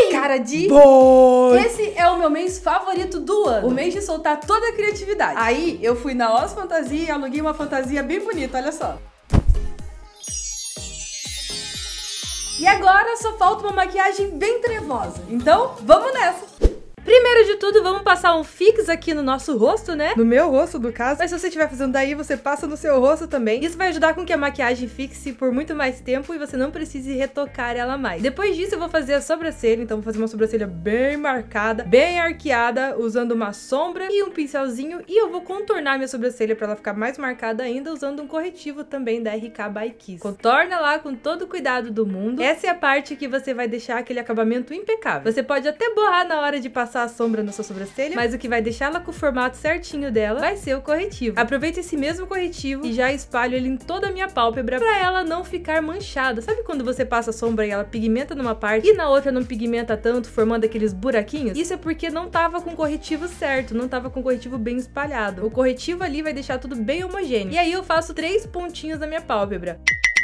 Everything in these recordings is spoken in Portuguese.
Ai, cara de boi. Esse é o meu mês favorito do ano. O mês de soltar toda a criatividade. Aí eu fui na Oz Fantasia e aluguei uma fantasia bem bonita, olha só. E agora só falta uma maquiagem bem trevosa. Então, vamos nessa! Primeiro de tudo, vamos passar um fix aqui no nosso rosto, né? No meu rosto, no caso. Mas se você estiver fazendo daí, você passa no seu rosto também. Isso vai ajudar com que a maquiagem fixe por muito mais tempo e você não precise retocar ela mais. Depois disso, eu vou fazer a sobrancelha. Então, vou fazer uma sobrancelha bem marcada, bem arqueada, usando uma sombra e um pincelzinho. E eu vou contornar minha sobrancelha pra ela ficar mais marcada ainda, usando um corretivo também da RK By Kiss. Contorna lá com todo o cuidado do mundo. Essa é a parte que você vai deixar aquele acabamento impecável. Você pode até borrar na hora de passar a sombra na sua sobrancelha, mas o que vai deixar ela com o formato certinho dela vai ser o corretivo. Aproveita esse mesmo corretivo e já espalho ele em toda a minha pálpebra pra ela não ficar manchada. Sabe quando você passa a sombra e ela pigmenta numa parte e na outra não pigmenta tanto, formando aqueles buraquinhos? Isso é porque não tava com o corretivo certo, não tava com o corretivo bem espalhado. O corretivo ali vai deixar tudo bem homogêneo. E aí eu faço 3 pontinhos na minha pálpebra.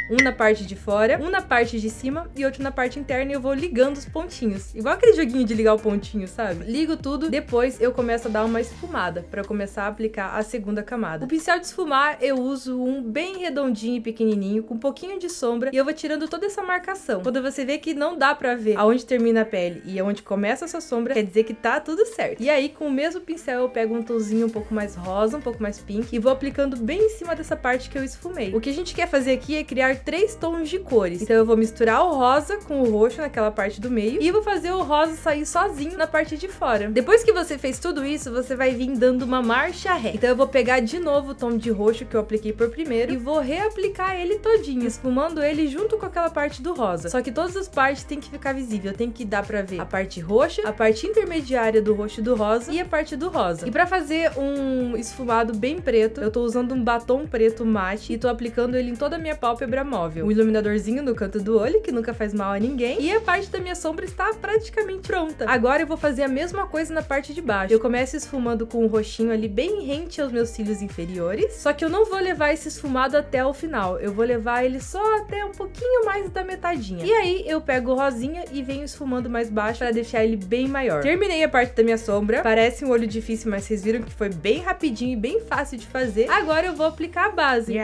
Um na parte de fora, um na parte de cima e outro na parte interna, e eu vou ligando os pontinhos. Igual aquele joguinho de ligar o pontinho, sabe? Ligo tudo, depois eu começo a dar uma esfumada pra começar a aplicar a segunda camada. O pincel de esfumar eu uso um bem redondinho e pequenininho, com um pouquinho de sombra, e eu vou tirando toda essa marcação. Quando você vê que não dá pra ver aonde termina a pele e aonde começa a sua sombra, quer dizer que tá tudo certo. E aí, com o mesmo pincel, eu pego um tonzinho um pouco mais rosa, um pouco mais pink, e vou aplicando bem em cima dessa parte que eu esfumei. O que a gente quer fazer aqui é criar 3 tons de cores. Então eu vou misturar o rosa com o roxo naquela parte do meio e vou fazer o rosa sair sozinho na parte de fora. Depois que você fez tudo isso, você vai vir dando uma marcha ré. Então eu vou pegar de novo o tom de roxo que eu apliquei por primeiro e vou reaplicar ele todinho, esfumando ele junto com aquela parte do rosa. Só que todas as partes tem que ficar visível, tem que dar pra ver a parte roxa, a parte intermediária do roxo e do rosa e a parte do rosa. E pra fazer um esfumado bem preto, eu tô usando um batom preto mate e tô aplicando ele em toda a minha pálpebra móvel. Um iluminadorzinho no canto do olho, que nunca faz mal a ninguém. E a parte da minha sombra está praticamente pronta. Agora eu vou fazer a mesma coisa na parte de baixo. Eu começo esfumando com um roxinho ali bem rente aos meus cílios inferiores. Só que eu não vou levar esse esfumado até o final. Eu vou levar ele só até um pouquinho mais da metadinha. E aí eu pego o rosinha e venho esfumando mais baixo para deixar ele bem maior. Terminei a parte da minha sombra. Parece um olho difícil, mas vocês viram que foi bem rapidinho e bem fácil de fazer. Agora eu vou aplicar a base.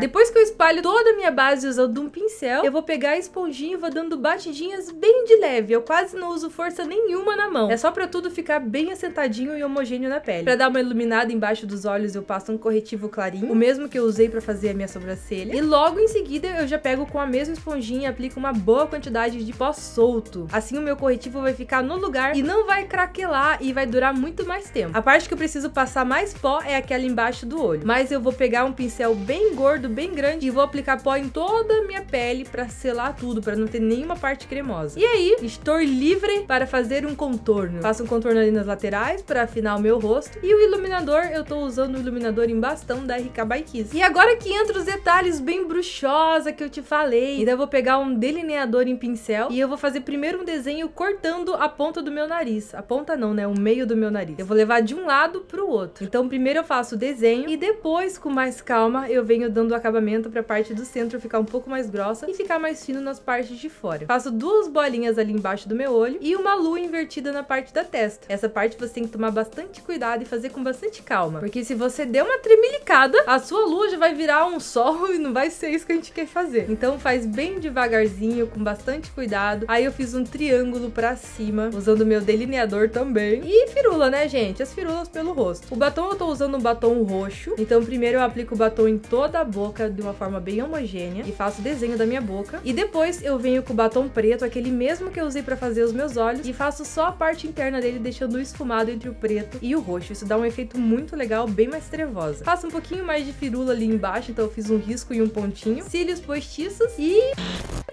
Depois que eu espalho toda a minha base usando um pincel, eu vou pegar a esponjinha e vou dando batidinhas bem de leve. Eu quase não uso força nenhuma na mão. É só pra tudo ficar bem assentadinho e homogêneo na pele. Pra dar uma iluminada embaixo dos olhos, eu passo um corretivo clarinho, o mesmo que eu usei pra fazer a minha sobrancelha. E logo em seguida, eu já pego com a mesma esponjinha e aplico uma boa quantidade de pó solto. Assim o meu corretivo vai ficar no lugar e não vai craquelar e vai durar muito mais tempo. A parte que eu preciso passar mais pó é aquela embaixo do olho. Mas eu vou pegar um pincel bem gordo, bem grande, e vou aplicar pó em toda a minha pele pra selar tudo, pra não ter nenhuma parte cremosa. E aí, estou livre para fazer um contorno. Faço um contorno ali nas laterais pra afinar o meu rosto. E o iluminador, eu tô usando o iluminador em bastão da RK By Kiss. E agora que entra os detalhes bem bruxosa que eu te falei. Então eu vou pegar um delineador em pincel e eu vou fazer primeiro um desenho cortando a ponta do meu nariz. A ponta não, né? O meio do meu nariz. Eu vou levar de um lado pro outro. Então primeiro eu faço o desenho e depois, com mais calma, eu venho dando o acabamento pra parte do centro ficar um pouco mais grossa e ficar mais fino nas partes de fora. Faço 2 bolinhas ali embaixo do meu olho e uma lua invertida na parte da testa. Essa parte você tem que tomar bastante cuidado e fazer com bastante calma, porque se você der uma tremilicada, a sua lua já vai virar um sol e não vai ser isso que a gente quer fazer. Então faz bem devagarzinho, com bastante cuidado. Aí eu fiz um triângulo pra cima, usando o meu delineador também. E firula, né, gente? As firulas pelo rosto. O batom, eu tô usando um batom roxo. Então primeiro eu aplico o batom em toda a boca de uma forma bem homogênea e faço o desenho da minha boca. E depois eu venho com o batom preto, aquele mesmo que eu usei pra fazer os meus olhos, e faço só a parte interna dele, deixando o esfumado entre o preto e o roxo. Isso dá um efeito muito legal, bem mais trevosa. Faço um pouquinho mais de firula ali embaixo, então eu fiz um risco e um pontinho. Cílios postiços e...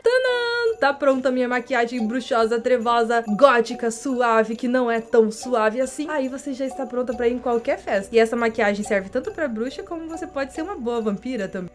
tadã! Tá pronta a minha maquiagem bruxosa, trevosa, gótica, suave, que não é tão suave assim. Aí você já está pronta pra ir em qualquer festa. E essa maquiagem serve tanto pra bruxa, como você pode ser uma boa vampira também.